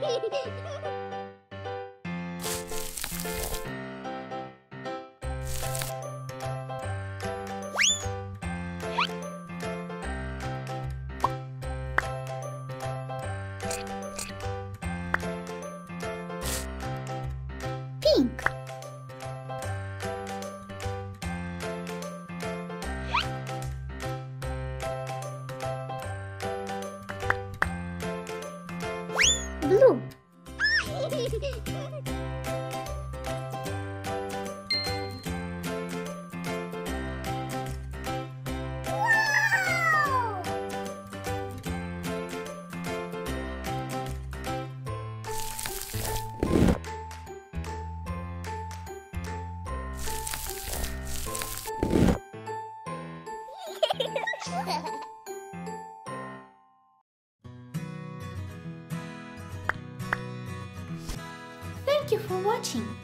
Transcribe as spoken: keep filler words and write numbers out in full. Pink. Blue. Wow! Thank you for watching.